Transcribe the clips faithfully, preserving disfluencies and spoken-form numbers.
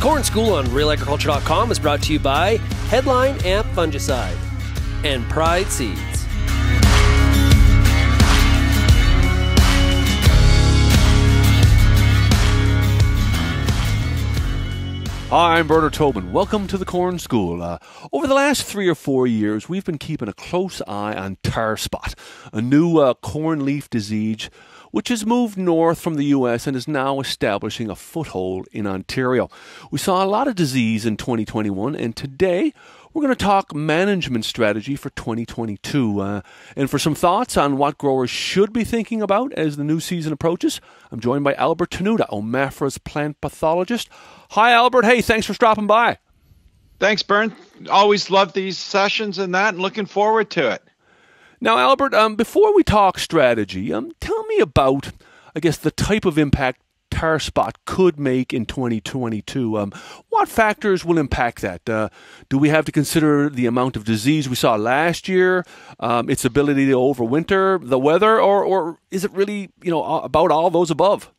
Corn School on Real Agriculture dot com is brought to you by Headline Amp Fungicide and Pride Seeds. Hi, I'm Bernard Tobin. Welcome to the Corn School. Uh, over the last three or four years, we've been keeping a close eye on Tar Spot, a new uh, corn leaf disease which has moved north from the U S and is now establishing a foothold in Ontario. We saw a lot of disease in twenty twenty-one, and today we're going to talk management strategy for twenty twenty-two. Uh, and for some thoughts on what growers should be thinking about as the new season approaches, I'm joined by Albert Tenuta, Omafra's plant pathologist. Hi, Albert. Hey, thanks for stopping by. Thanks, Bern. Always love these sessions and that, and looking forward to it. Now, Albert, um, before we talk strategy, um, tell me about, I guess, the type of impact Tar Spot could make in twenty twenty-two. Um, what factors will impact that? Uh, do we have to consider the amount of disease we saw last year, um, its ability to overwinter, the weather, or, or is it really, you know, about all those above?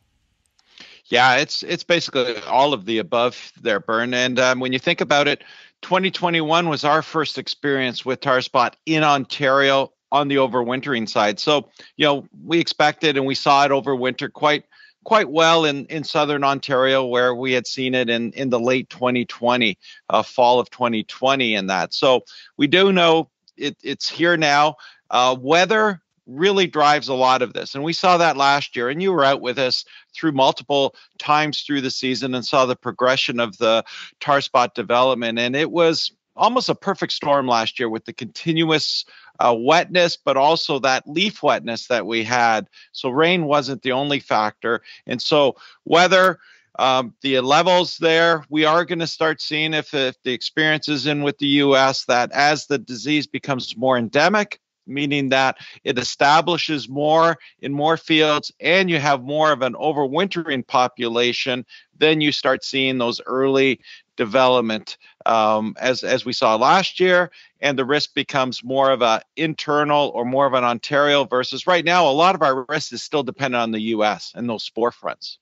Yeah, it's it's basically all of the above there, Bern. And um, when you think about it, twenty twenty-one was our first experience with Tar Spot in Ontario on the overwintering side. So, you know, we expected and we saw it overwinter quite quite well in, in southern Ontario, where we had seen it in, in the late twenty twenty, uh, fall of twenty twenty and that. So we do know it, it's here now. Uh, weather really drives a lot of this. And we saw that last year, and you were out with us through multiple times through the season and saw the progression of the tar spot development. And it was almost a perfect storm last year with the continuous uh, wetness, but also that leaf wetness that we had. So rain wasn't the only factor. And so weather, um, the levels there, we are going to start seeing if, if the experience is in with the U S that as the disease becomes more endemic, meaning that it establishes more in more fields and you have more of an overwintering population, then you start seeing those early development um, as, as we saw last year, and the risk becomes more of an internal or more of an Ontario versus right now. A lot of our risk is still dependent on the U S and those spore fronts.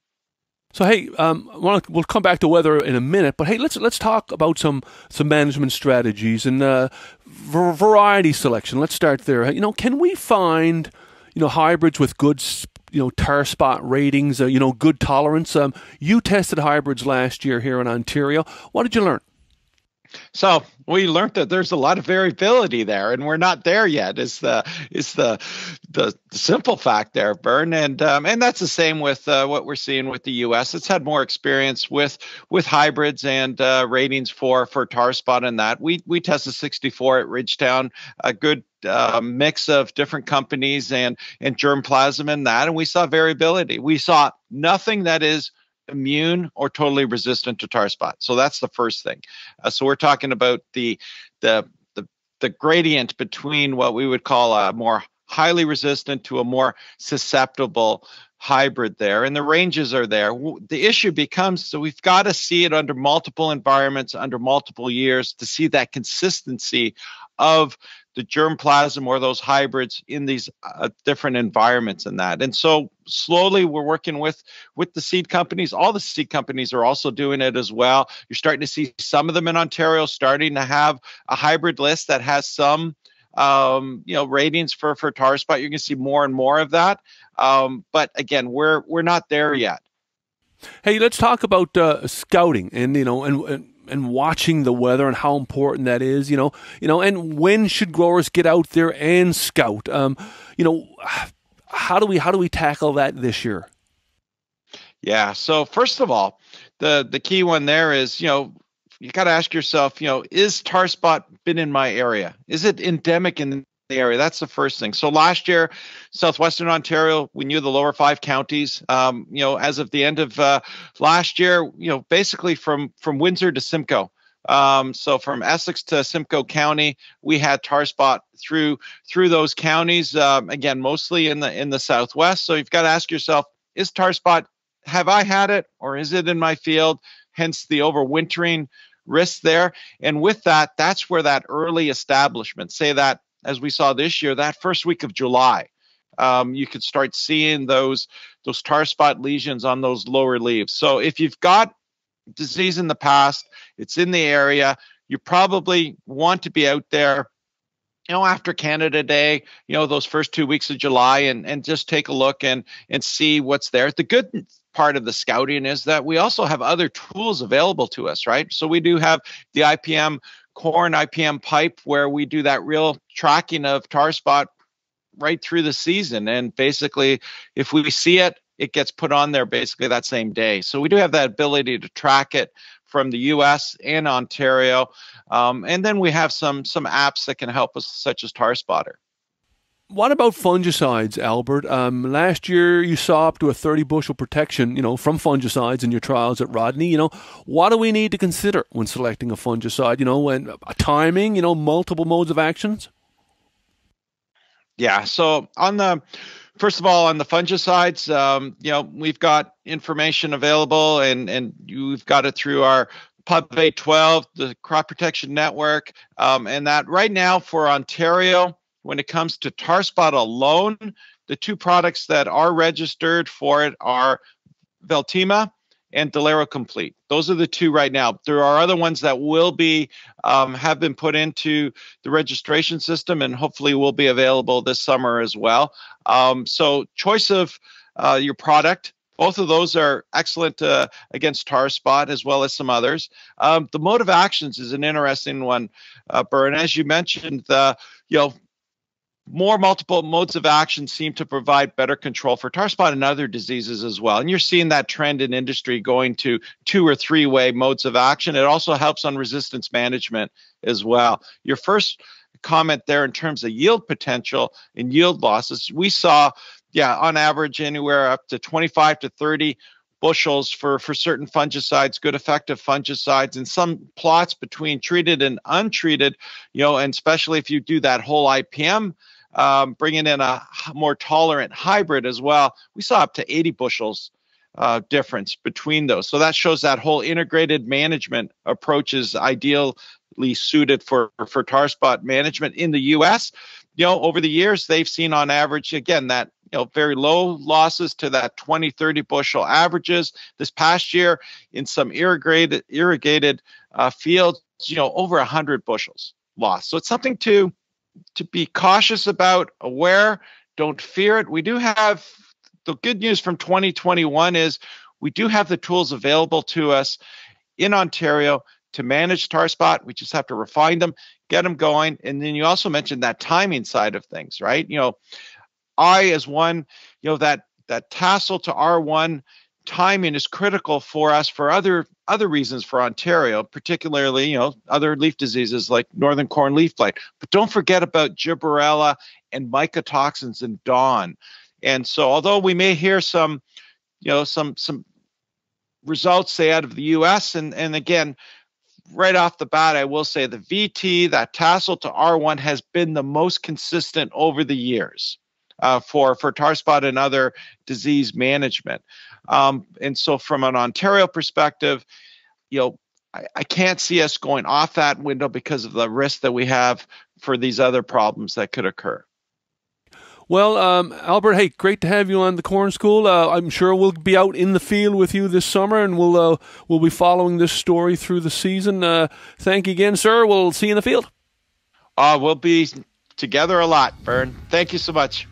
So, hey, um, we'll come back to weather in a minute, but hey, let's let's talk about some some management strategies and uh, variety selection. Let's start there. You know, can we find, you know, hybrids with good, you know, tar spot ratings, uh, you know, good tolerance? Um, you tested hybrids last year here in Ontario. What did you learn? So we learned that there's a lot of variability there, and we're not there yet. Is the is the the simple fact there, Bern, and um, and that's the same with uh, what we're seeing with the U S. It's had more experience with with hybrids and uh, ratings for for tar spot and that. We we tested sixty-four at Ridgetown, a good uh, mix of different companies and and germplasm and that, and we saw variability. We saw nothing that is immune or totally resistant to tar spot. So that's the first thing. Uh, so we're talking about the, the the the gradient between what we would call a more highly resistant to a more susceptible hybrid there, and the ranges are there. The issue becomes, so we've got to see it under multiple environments, under multiple years to see that consistency of the germplasm or those hybrids in these uh, different environments and that. And so slowly we're working with, with the seed companies. All the seed companies are also doing it as well. You're starting to see some of them in Ontario starting to have a hybrid list that has some, um, you know, ratings for, for tar spot. You're going to see more and more of that. Um, but again, we're, we're not there yet. Hey, let's talk about uh, scouting and, you know, and, and and watching the weather and how important that is, you know, you know, and when should growers get out there and scout? Um, you know, how do we, how do we tackle that this year? Yeah. So first of all, the, the key one there is, you know, you got to ask yourself, you know, is tar spot been in my area? Is it endemic in the area? That's the first thing. So last year, Southwestern Ontario, we knew the lower five counties, um, you know, as of the end of uh, last year, you know, basically from, from Windsor to Simcoe. Um, so from Essex to Simcoe County, we had tar spot through, through those counties, um, again, mostly in the, in the Southwest. So you've got to ask yourself, is tar spot, have I had it, or is it in my field? Hence the overwintering risk there. And with that, that's where that early establishment, say that, as we saw this year, that first week of July, um, you could start seeing those those tar spot lesions on those lower leaves. So if you've got disease in the past. It's in the area. You probably want to be out there, you know, after Canada Day, you know, those first two weeks of July, and, and just take a look and, and see what's there. The good part of the scouting is that we also have other tools available to us, right? So we do have the I P M corn, I P M pipe, where we do that real tracking of tar spot right through the season. And basically, if we see it, it gets put on there basically that same day. So we do have that ability to track it from the U S and Ontario. Um, and then we have some some apps that can help us, such as Tar Spotter. What about fungicides, Albert? Um, last year, you saw up to a thirty bushel protection, you know, from fungicides in your trials at Rodney. You know, what do we need to consider when selecting a fungicide? You know, when uh, timing, you know, multiple modes of actions? Yeah, so on the... First of all, on the fungicides, um, you know, we've got information available, and, and you've got it through our Pub eight twelve, the Crop Protection Network, um, and that right now for Ontario, when it comes to tar spot alone, the two products that are registered for it are Veltima and Delaro Complete. Those are the two right now. There are other ones that will be, um, have been put into the registration system, and hopefully will be available this summer as well. Um, so choice of uh, your product, both of those are excellent uh, against tar spot, as well as some others. Um, the mode of actions is an interesting one, uh, Bern. As you mentioned, the, you know, more multiple modes of action seem to provide better control for tar spot and other diseases as well. And you're seeing that trend in industry going to two or three way modes of action. It also helps on resistance management as well. Your first comment there in terms of yield potential and yield losses, we saw, yeah, on average anywhere up to twenty-five to thirty bushels for, for certain fungicides, good effective fungicides, and some plots between treated and untreated, you know, and especially if you do that whole I P M, Um, bringing in a more tolerant hybrid as well, we saw up to eighty bushels uh, difference between those. So that shows that whole integrated management approach is ideally suited for, for tar spot management in the U S. You know, over the years, they've seen on average, again, that, you know, very low losses to that twenty, thirty bushel averages. This past year, in some irrigated, irrigated uh, fields, you know, over one hundred bushels lost. So it's something to to be cautious about, aware, don't fear it. We do have, the good news from twenty twenty-one is we do have the tools available to us in Ontario to manage tar spot. We just have to refine them, get them going. And then you also mentioned that timing side of things, right? You know, I as one, you know, that, that tassel to R one timing is critical for us for other other reasons for Ontario, particularly, you know, other leaf diseases like northern corn leaf blight. But don't forget about gibberella and mycotoxins and D O N. And so although we may hear some, you know, some some results, say, out of the U S, and, and again, right off the bat, I will say the V T, that tassel to R one, has been the most consistent over the years uh, for, for tar spot and other disease management. Um, and so from an Ontario perspective, you know, I, I can't see us going off that window because of the risk that we have for these other problems that could occur. Well, um, Albert, hey, great to have you on the Corn School. Uh, I'm sure we'll be out in the field with you this summer, and we'll, uh, we'll be following this story through the season. Uh, thank you again, sir. We'll see you in the field. Uh, we'll be together a lot, Bern. Thank you so much.